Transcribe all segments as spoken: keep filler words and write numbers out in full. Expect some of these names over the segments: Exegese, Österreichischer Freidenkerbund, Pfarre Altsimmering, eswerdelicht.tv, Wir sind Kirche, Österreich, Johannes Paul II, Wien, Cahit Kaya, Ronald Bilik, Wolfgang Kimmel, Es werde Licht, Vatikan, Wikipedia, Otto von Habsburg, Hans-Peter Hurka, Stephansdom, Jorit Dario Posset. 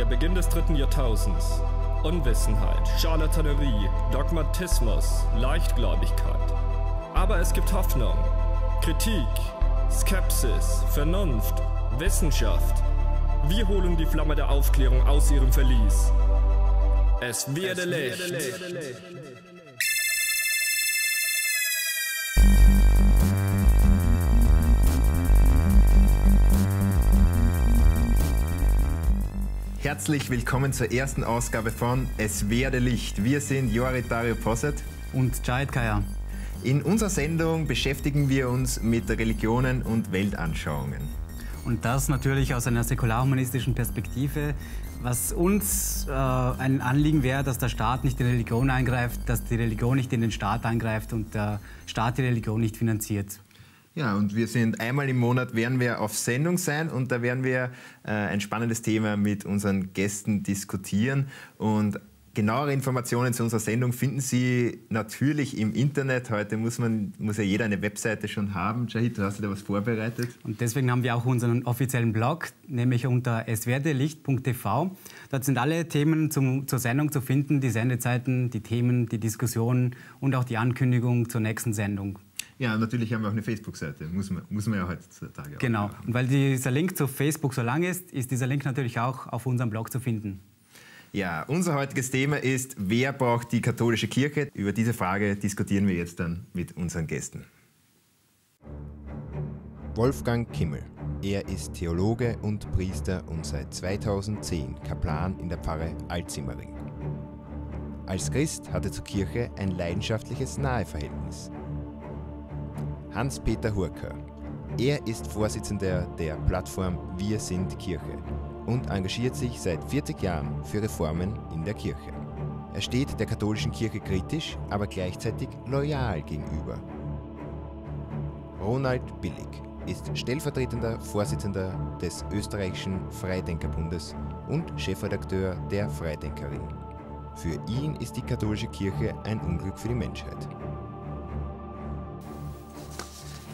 Der Beginn des dritten Jahrtausends. Unwissenheit, Charlatanerie, Dogmatismus, Leichtgläubigkeit. Aber es gibt Hoffnung, Kritik, Skepsis, Vernunft, Wissenschaft. Wir holen die Flamme der Aufklärung aus ihrem Verlies. Es werde Licht. Herzlich willkommen zur ersten Ausgabe von Es werde Licht. Wir sind Jorit Dario Posset und Cahit Kaya. In unserer Sendung beschäftigen wir uns mit Religionen und Weltanschauungen. Und das natürlich aus einer säkularhumanistischen Perspektive, was uns äh, ein Anliegen wäre, dass der Staat nicht in die Religion eingreift, dass die Religion nicht in den Staat eingreift und der Staat die Religion nicht finanziert. Ja, und wir sind einmal im Monat, werden wir auf Sendung sein und da werden wir äh, ein spannendes Thema mit unseren Gästen diskutieren. Und genauere Informationen zu unserer Sendung finden Sie natürlich im Internet. Heute muss, man, muss ja jeder eine Webseite schon haben. Cahit, du hast dir was vorbereitet. Und deswegen haben wir auch unseren offiziellen Blog, nämlich unter es werde licht punkt t v. Dort sind alle Themen zum, zur Sendung zu finden, die Sendezeiten, die Themen, die Diskussionen und auch die Ankündigung zur nächsten Sendung. Ja, natürlich haben wir auch eine Facebook-Seite, muss man, muss man ja heutzutage auch. Genau, machen. Und weil dieser Link zu Facebook so lang ist, ist dieser Link natürlich auch auf unserem Blog zu finden. Ja, unser heutiges Thema ist, wer braucht die katholische Kirche? Über diese Frage diskutieren wir jetzt dann mit unseren Gästen. Wolfgang Kimmel. Er ist Theologe und Priester und seit zweitausendzehn Kaplan in der Pfarre Altsimmering. Als Christ hat er zur Kirche ein leidenschaftliches Naheverhältnis. Hans-Peter Hurka. Er ist Vorsitzender der Plattform Wir sind Kirche und engagiert sich seit vierzig Jahren für Reformen in der Kirche. Er steht der katholischen Kirche kritisch, aber gleichzeitig loyal gegenüber. Ronald Bilik ist stellvertretender Vorsitzender des Österreichischen Freidenkerbundes und Chefredakteur der Freidenkerin. Für ihn ist die katholische Kirche ein Unglück für die Menschheit.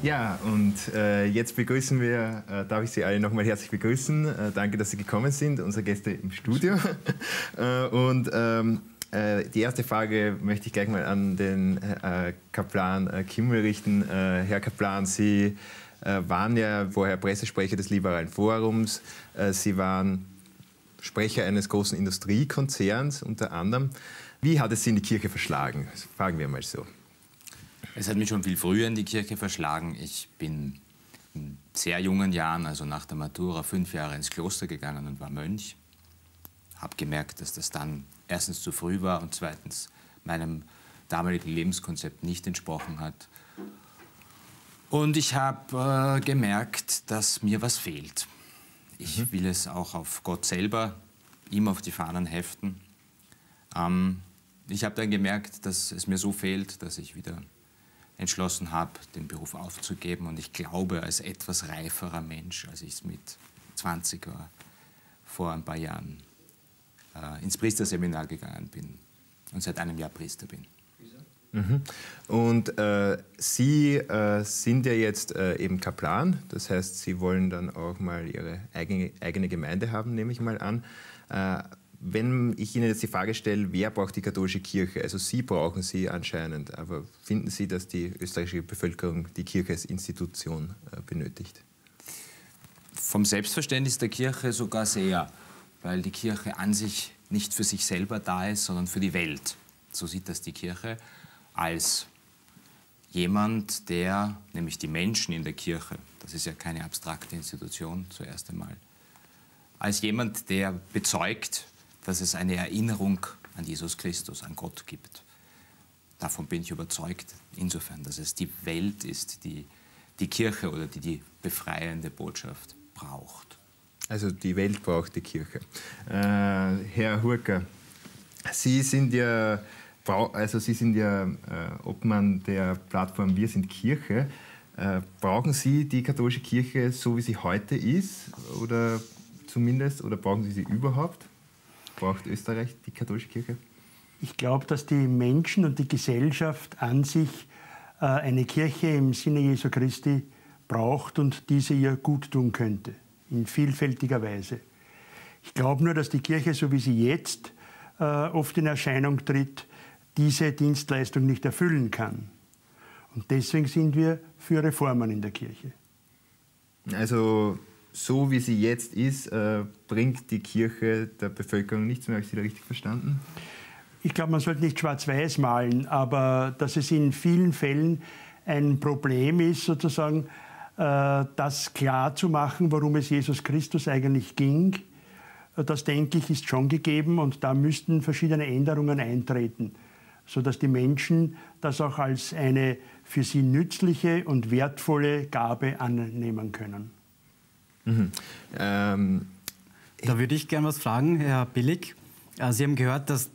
Ja, und äh, jetzt begrüßen wir, äh, darf ich Sie alle nochmal herzlich begrüßen. Äh, danke, dass Sie gekommen sind, unsere Gäste im Studio. äh, und ähm, äh, die erste Frage möchte ich gleich mal an den äh, Kaplan äh, Kimmel richten. Äh, Herr Kaplan, Sie äh, waren ja vorher Pressesprecher des Liberalen Forums. Äh, Sie waren Sprecher eines großen Industriekonzerns unter anderem. Wie hat es Sie in die Kirche verschlagen? Fragen wir mal so. Es hat mich schon viel früher in die Kirche verschlagen. Ich bin in sehr jungen Jahren, also nach der Matura, fünf Jahre ins Kloster gegangen und war Mönch. Habe gemerkt, dass das dann erstens zu früh war und zweitens meinem damaligen Lebenskonzept nicht entsprochen hat. Und ich habe äh, gemerkt, dass mir was fehlt. Ich mhm. will es auch auf Gott selber, ihm auf die Fahnen heften. Ähm, ich habe dann gemerkt, dass es mir so fehlt, dass ich wieder entschlossen habe, den Beruf aufzugeben. Und ich glaube, als etwas reiferer Mensch, als ich es mit zwanzig war, vor ein paar Jahren äh, ins Priesterseminar gegangen bin und seit einem Jahr Priester bin. Mhm. Und äh, Sie äh, sind ja jetzt äh, eben Kaplan, das heißt, Sie wollen dann auch mal Ihre eigene, eigene Gemeinde haben, nehme ich mal an. Äh, Wenn ich Ihnen jetzt die Frage stelle, wer braucht die katholische Kirche? Also Sie brauchen sie anscheinend, aber finden Sie, dass die österreichische Bevölkerung die Kirche als Institution benötigt? Vom Selbstverständnis der Kirche sogar sehr, weil die Kirche an sich nicht für sich selber da ist, sondern für die Welt. So sieht das die Kirche als jemand, der, nämlich die Menschen in der Kirche, das ist ja keine abstrakte Institution zuerst einmal, als jemand, der bezeugt, dass es eine Erinnerung an Jesus Christus, an Gott gibt. Davon bin ich überzeugt, insofern, dass es die Welt ist, die die Kirche oder die die befreiende Botschaft braucht. Also die Welt braucht die Kirche. Äh, Herr Hurka, Sie sind ja, also Sie sind ja äh, Obmann der Plattform Wir sind Kirche. Äh, brauchen Sie die katholische Kirche so, wie sie heute ist? Oder zumindest? Oder brauchen Sie sie überhaupt? Braucht Österreich die katholische Kirche? Ich glaube, dass die Menschen und die Gesellschaft an sich äh, eine Kirche im Sinne Jesu Christi braucht und diese ihr gut tun könnte, in vielfältiger Weise. Ich glaube nur, dass die Kirche, so wie sie jetzt äh, oft in Erscheinung tritt, diese Dienstleistung nicht erfüllen kann. Und deswegen sind wir für Reformen in der Kirche. Also so wie sie jetzt ist, äh, bringt die Kirche der Bevölkerung nichts mehr. Habe ich Sie da richtig verstanden? Ich glaube, man sollte nicht schwarz-weiß malen, aber dass es in vielen Fällen ein Problem ist, sozusagen, äh, das klar zu machen, worum es Jesus Christus eigentlich ging, das, denke ich, ist schon gegeben und da müssten verschiedene Änderungen eintreten, sodass die Menschen das auch als eine für sie nützliche und wertvolle Gabe annehmen können. Mhm. Ähm, da würde ich gerne was fragen, Herr Bilik. Sie haben gehört, dass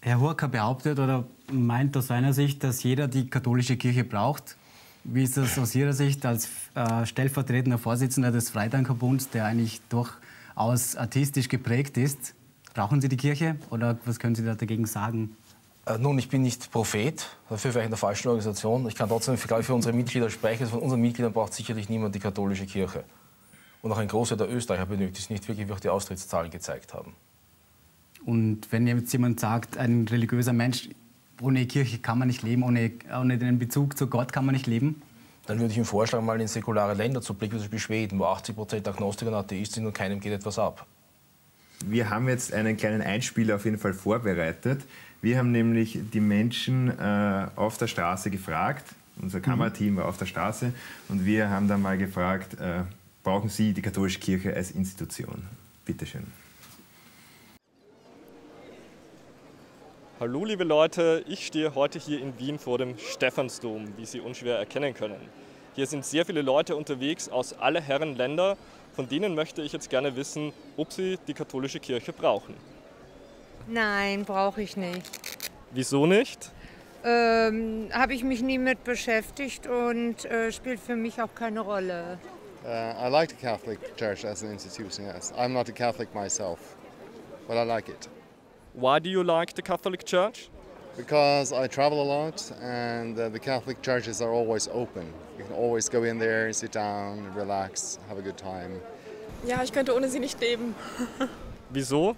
Herr Hurka behauptet oder meint aus seiner Sicht, dass jeder die katholische Kirche braucht. Wie ist das aus Ihrer Sicht als äh, stellvertretender Vorsitzender des Freidenkerbunds, der eigentlich durchaus atheistisch geprägt ist? Brauchen Sie die Kirche oder was können Sie da dagegen sagen? Nun, ich bin nicht Prophet, dafür wäre ich in der falschen Organisation. Ich kann trotzdem, glaube ich, für unsere Mitglieder sprechen. Von unseren Mitgliedern braucht sicherlich niemand die katholische Kirche. Und auch ein Großteil der Österreicher benötigt es nicht wirklich, wie auch die Austrittszahlen gezeigt haben. Und wenn jetzt jemand sagt, ein religiöser Mensch, ohne Kirche kann man nicht leben, ohne, ohne den Bezug zu Gott kann man nicht leben? Dann würde ich ihm vorschlagen, mal in säkulare Länder zu blicken, wie zum Beispiel Schweden, wo achtzig Prozent Agnostiker und Atheisten sind und keinem geht etwas ab. Wir haben jetzt einen kleinen Einspieler auf jeden Fall vorbereitet. Wir haben nämlich die Menschen äh, auf der Straße gefragt, unser Kamerateam war auf der Straße, und wir haben dann mal gefragt, äh, brauchen Sie die katholische Kirche als Institution? Bitte schön. Hallo liebe Leute, ich stehe heute hier in Wien vor dem Stephansdom, wie Sie unschwer erkennen können. Hier sind sehr viele Leute unterwegs aus aller Herren Länder, von denen möchte ich jetzt gerne wissen, ob sie die katholische Kirche brauchen. Nein, brauche ich nicht. Wieso nicht? Ähm, habe ich mich nie mit beschäftigt und äh, spielt für mich auch keine Rolle. Uh, I like the Catholic Church as an institution, yes. I'm not a Catholic myself, but I like it. Why do you like the Catholic Church? Because I travel a lot and uh, the Catholic churches are always open. You can always go in there, sit down, relax, have a good time. Ja, ich könnte ohne sie nicht leben. Wieso?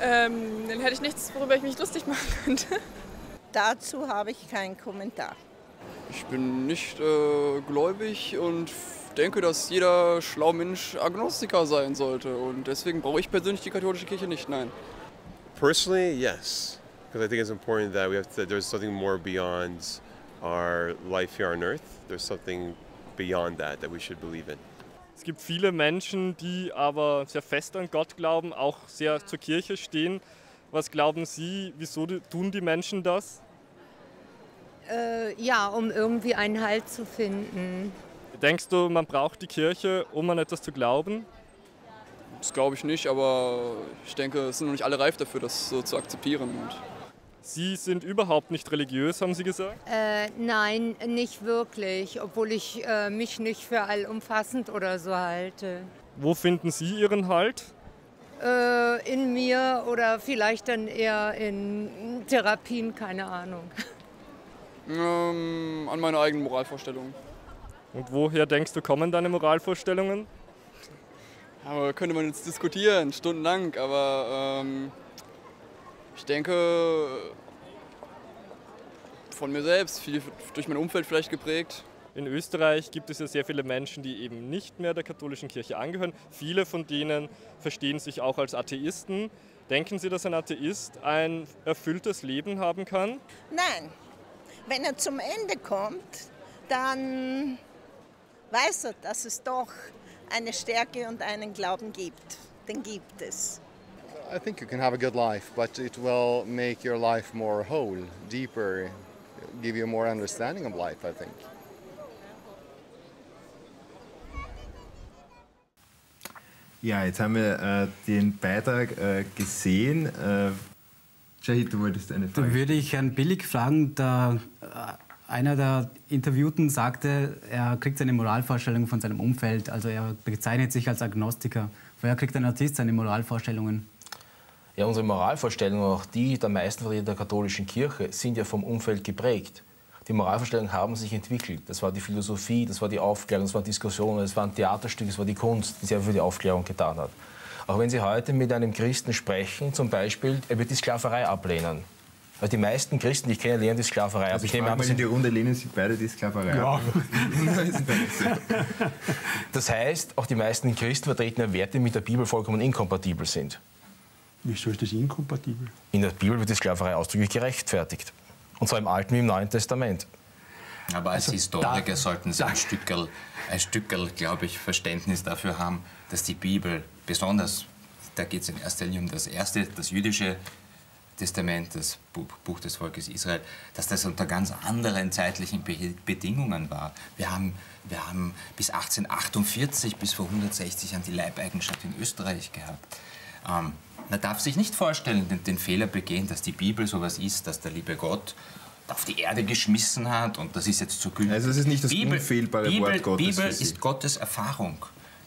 Ähm, dann hätte ich nichts, worüber ich mich lustig machen könnte. Dazu habe ich keinen Kommentar. Ich bin nicht äh, gläubig und denke, dass jeder schlaue Mensch Agnostiker sein sollte. Und deswegen brauche ich persönlich die katholische Kirche nicht, nein. Personally, yes. Because I think it's important that we have to, there's something more beyond our life here on earth. There's something beyond that that we should believe in. Es gibt viele Menschen, die aber sehr fest an Gott glauben, auch sehr zur Kirche stehen. Was glauben Sie, wieso tun die Menschen das? Äh, ja, um irgendwie einen Halt zu finden. Denkst du, man braucht die Kirche, um an etwas zu glauben? Das glaube ich nicht, aber ich denke, es sind noch nicht alle reif dafür, das so zu akzeptieren. Und Sie sind überhaupt nicht religiös, haben Sie gesagt? Äh, nein, nicht wirklich, obwohl ich äh, mich nicht für allumfassend oder so halte. Wo finden Sie Ihren Halt? Äh, in mir oder vielleicht dann eher in Therapien, keine Ahnung. Ähm, an meine eigenen Moralvorstellungen. Und woher denkst du, kommen deine Moralvorstellungen? Aber könnte man jetzt diskutieren, stundenlang, aber ähm ich denke, von mir selbst, viel durch mein Umfeld vielleicht geprägt. In Österreich gibt es ja sehr viele Menschen, die eben nicht mehr der katholischen Kirche angehören. Viele von denen verstehen sich auch als Atheisten. Denken Sie, dass ein Atheist ein erfülltes Leben haben kann? Nein. Wenn er zum Ende kommt, dann weiß er, dass es doch eine Stärke und einen Glauben gibt. Den gibt es. I think you can have a good life, but it will make your life more whole, deeper, give you more understanding of life, I think. Ja, jetzt haben wir äh, den Beitrag äh, gesehen. Äh, Cahit, du wolltest eine Frage. Da würde ich Herrn Bilik fragen, da äh, einer der Interviewten sagte, er kriegt seine Moralvorstellung von seinem Umfeld, also er bezeichnet sich als Agnostiker. Woher kriegt ein Atheist seine Moralvorstellungen? Ja, unsere Moralvorstellungen, auch die der meisten Vertreter der katholischen Kirche, sind ja vom Umfeld geprägt. Die Moralvorstellungen haben sich entwickelt. Das war die Philosophie, das war die Aufklärung, das waren Diskussionen, das waren Theaterstücke, das war die Kunst, die sehr viel für die Aufklärung getan hat. Auch wenn Sie heute mit einem Christen sprechen, zum Beispiel, er wird die Sklaverei ablehnen. Also die meisten Christen, die ich kenne, lehnen die Sklaverei ab. Also ich nehme an, in die Runde lehnen Sie beide die Sklaverei ja. ab. Das heißt, auch die meisten Christen vertreten Werte, die mit der Bibel vollkommen inkompatibel sind. Wieso ist das inkompatibel? In der Bibel wird die Sklaverei ausdrücklich gerechtfertigt. Und zwar im Alten wie im Neuen Testament. Aber als also Historiker da, sollten Sie da. ein Stückerl, ein Stückerl, glaube ich, Verständnis dafür haben, dass die Bibel besonders, da geht es in erster Linie um das erste, das jüdische Testament, das Buch des Volkes Israel, dass das unter ganz anderen zeitlichen Be Bedingungen war. Wir haben, wir haben bis achtzehnhundertachtundvierzig, bis vor hundertsechzig Jahren die Leibeigenschaft in Österreich gehabt. Ähm, man darf sich nicht vorstellen, den, den Fehler begehen, dass die Bibel sowas ist, dass der liebe Gott auf die Erde geschmissen hat und das ist jetzt zu günstig. Also es ist nicht das Bibel, unfehlbare Bibel, Wort Gottes. Bibel ist Gottes Erfahrung,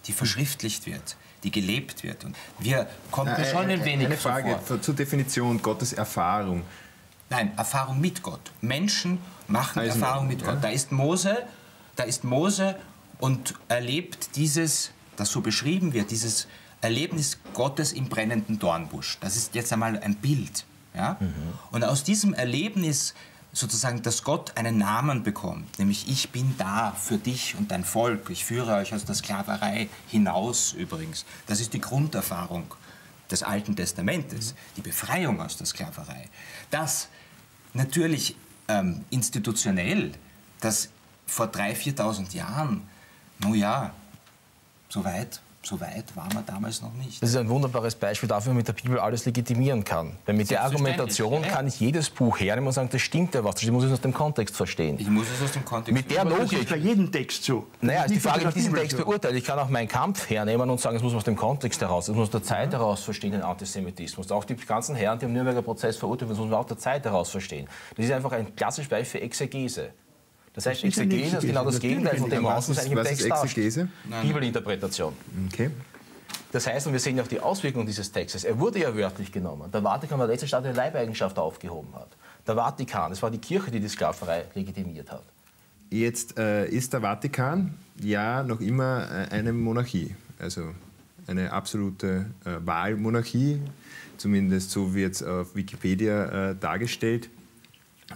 die verschriftlicht wird, die gelebt wird. Und wir kommen Na, schon ein, ein wenig Eine Frage vor. zur Definition Gottes Erfahrung. Nein, Erfahrung mit Gott. Menschen machen also Erfahrung mit ja. Gott. Da ist Mose, da ist Mose und erlebt dieses, das so beschrieben wird, dieses Erlebnis Gottes im brennenden Dornbusch. Das ist jetzt einmal ein Bild. Ja? Mhm. Und aus diesem Erlebnis sozusagen, dass Gott einen Namen bekommt, nämlich ich bin da für dich und dein Volk, ich führe euch aus der Sklaverei hinaus übrigens. Das ist die Grunderfahrung des Alten Testamentes, die Befreiung aus der Sklaverei. Das natürlich ähm, institutionell, das vor dreitausend, viertausend Jahren, nun ja, so weit, so weit waren wir damals noch nicht. Das ist ein wunderbares Beispiel dafür, wie man mit der Bibel alles legitimieren kann. Denn mit der Argumentation kann ich jedes Buch hernehmen und sagen, das stimmt ja was. Ich muss es aus dem Kontext verstehen. Ich muss es aus dem Kontext Mit der Logik. Das ist bei jedem Text so. Naja, die Frage, wie ich diesen Text beurteile. Ich kann auch meinen Kampf hernehmen und sagen, es muss aus dem Kontext heraus, es muss aus der Zeit heraus verstehen, den Antisemitismus. Auch die ganzen Herren, die im Nürnberger Prozess verurteilt wurden, das muss man auch der Zeit heraus verstehen. Das ist einfach ein klassisches Beispiel für Exegese. Das heißt, Exegese ist genau das Gegenteil von dem, was es eigentlich im Text darstellt. Bibelinterpretation. Okay. Das heißt, und wir sehen auch die Auswirkungen dieses Textes, er wurde ja wörtlich genommen. Der Vatikan war der letzte Staat, der die Leibeigenschaft aufgehoben hat. Der Vatikan, es war die Kirche, die die Sklaverei legitimiert hat. Jetzt äh, ist der Vatikan ja noch immer eine Monarchie, also eine absolute äh, Wahlmonarchie, zumindest so wird es auf Wikipedia äh, dargestellt.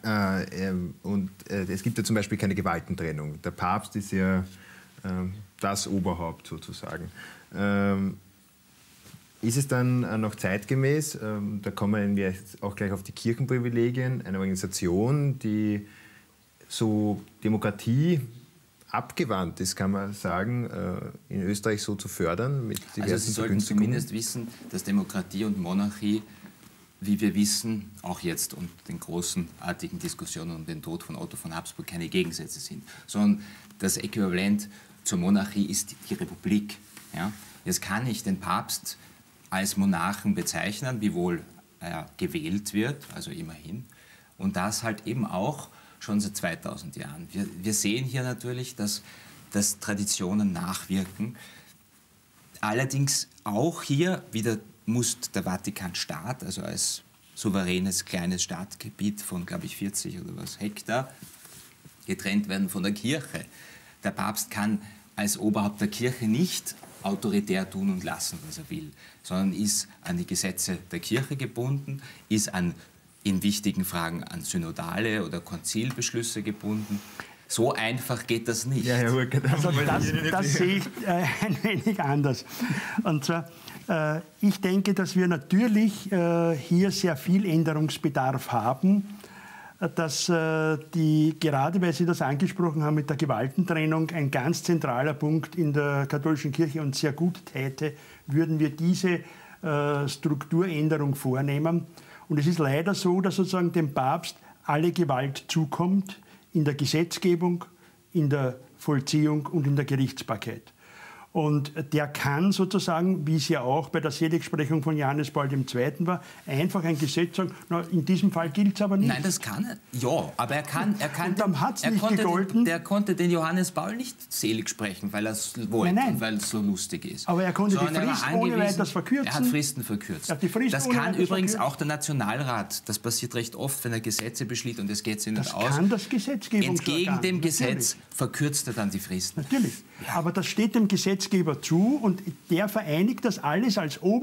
Äh, äh, und äh, es gibt ja zum Beispiel keine Gewaltentrennung. Der Papst ist ja äh, das Oberhaupt sozusagen. Ähm, ist es dann äh, noch zeitgemäß? Ähm, da kommen wir jetzt auch gleich auf die Kirchenprivilegien, eine Organisation, die so Demokratie abgewandt ist, kann man sagen, äh, in Österreich so zu fördern. Mit also Sie sollten zumindest wissen, dass Demokratie und Monarchie, wie wir wissen, auch jetzt und den großenartigen Diskussionen um den Tod von Otto von Habsburg keine Gegensätze sind, sondern das Äquivalent zur Monarchie ist die Republik. Ja? Jetzt kann ich den Papst als Monarchen bezeichnen, wiewohl er gewählt wird, also immerhin, und das halt eben auch schon seit zweitausend Jahren. Wir, wir sehen hier natürlich, dass, dass Traditionen nachwirken, allerdings auch hier wieder muss der Vatikanstaat, also als souveränes kleines Staatsgebiet von, glaube ich, vierzig oder was Hektar, getrennt werden von der Kirche. Der Papst kann als Oberhaupt der Kirche nicht autoritär tun und lassen, was er will, sondern ist an die Gesetze der Kirche gebunden, ist an, in wichtigen Fragen an synodale oder Konzilbeschlüsse gebunden. So einfach geht das nicht. Ja, Herr Hurka, das, also das, das sehe ich äh, ein wenig anders. Und zwar, äh, ich denke, dass wir natürlich äh, hier sehr viel Änderungsbedarf haben, dass äh, die, gerade weil Sie das angesprochen haben mit der Gewaltentrennung, ein ganz zentraler Punkt in der katholischen Kirche und sehr gut täte, würden wir diese äh, Strukturänderung vornehmen. Und es ist leider so, dass sozusagen dem Papst alle Gewalt zukommt, in der Gesetzgebung, in der Vollziehung und in der Gerichtsbarkeit. Und der kann sozusagen, wie es ja auch bei der Seligsprechung von Johannes Paul der Zweite war, einfach ein Gesetz sagen, na, in diesem Fall gilt es aber nicht. Nein, das kann er. Ja, aber er kann... Er kann und dann hat es nicht gegolten. Der konnte den Johannes Paul nicht selig sprechen, weil er es wollte, nein, nein. und weil es so lustig ist. Aber er konnte so, die Frist ohne weiteres verkürzen. Er hat Fristen verkürzt. Er hat die Frist das kann übrigens verkürzen. Auch der Nationalrat. Das passiert recht oft, wenn er Gesetze beschließt und es geht sich nicht das aus. Das kann das Gesetzgebungsorgan. Entgegen dem Gesetz verkürzt er dann die Fristen. Natürlich. Ja. Aber das steht dem Gesetz Gesetzgeber zu und der vereinigt das alles als Ober